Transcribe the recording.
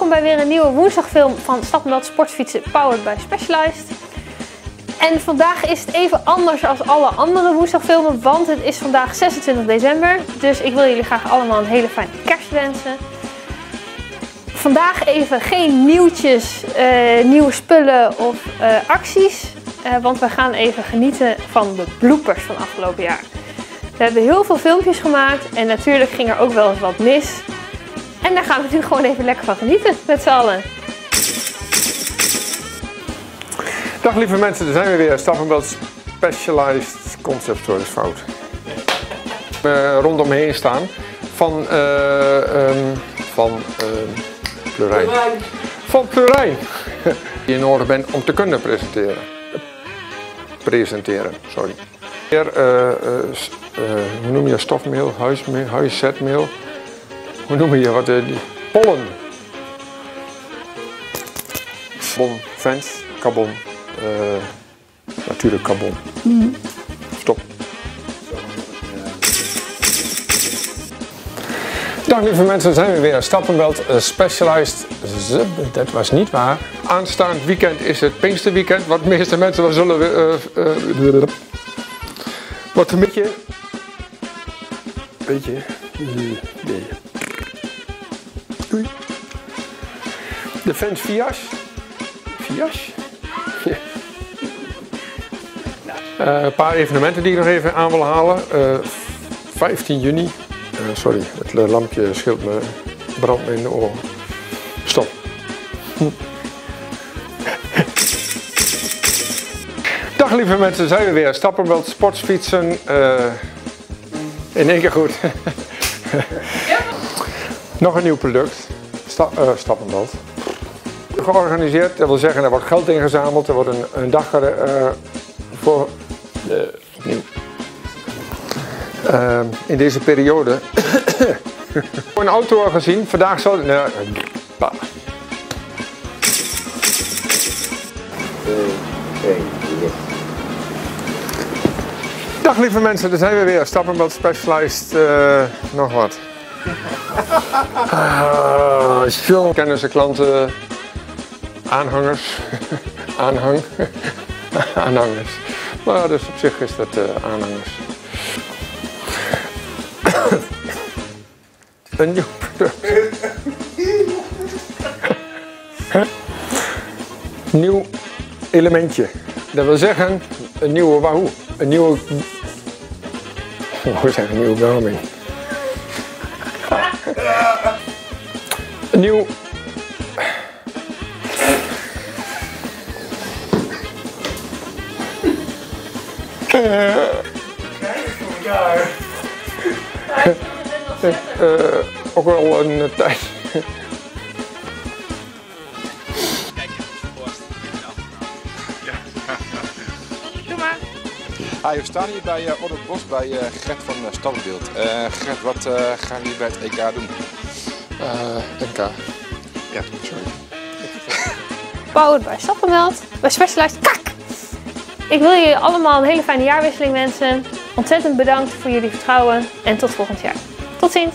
welkom bij weer een nieuwe woensdagfilm van Stappenbelt Sportfietsen powered by Specialized. En vandaag is het even anders dan alle andere woensdagfilmen, want het is vandaag 26 december. Dus ik wil jullie graag allemaal een hele fijne kerst wensen. Vandaag even geen nieuwtjes, nieuwe spullen of acties, want we gaan even genieten van de bloopers van afgelopen jaar. We hebben heel veel filmpjes gemaakt en natuurlijk ging er ook wel eens wat mis. En daar gaan we nu gewoon even lekker van genieten met z'n allen. Dag lieve mensen, daar zijn we weer. Stappenbelt Specialized Concept Store is fout. Rondomheen staan van Pleurijn. Van Pleurijn. Die je nodig bent om te kunnen presenteren. Sorry. Hoe noem je stofmeel, huiszetmeel? Hoe noem je wat? Pollen. Bon, fans, carbon. Natuurlijk carbon. Stop. Dag lieve mensen, zijn we weer. Stappenbelt Specialized. Dat was niet waar. Aanstaand weekend is het Pinksterweekend. Wat de meeste mensen wel zullen. Wat een beetje. Doei. De fans Vias? Ja. Een paar evenementen die ik nog even aan wil halen. 15 juni. Sorry, het lampje scheelt me. Brandt me in de oren. Stop. Dag lieve mensen, zijn we weer. Stappenbelt Sportfietsen. In één keer goed. Nog een nieuw product. Stappenbelt. Georganiseerd, dat wil zeggen er wordt geld ingezameld. Er wordt een dag voor. Opnieuw. In deze periode. Een auto al gezien. Vandaag zal. Dag lieve mensen, daar zijn we weer. Stappenbelt Specialized. Nog wat. Kennissen, klanten, aanhangers. Maar dus op zich is dat aanhangers. Een nieuw product. Nieuw elementje. Dat wil zeggen een nieuwe wahoo. Een nieuwe. Hoe zijn we nieuwe verwarming? Een nieuw. Ook wel een tijd. Hi, we staan hier bij Otto Bos bij Gert van Stappenbelt. Gert, wat gaan jullie bij het EK doen? NK. Ja, sorry. Powered by Stappenbelt, bij Specialized. Kak! Ik wil jullie allemaal een hele fijne jaarwisseling wensen. Ontzettend bedankt voor jullie vertrouwen en tot volgend jaar. Tot ziens!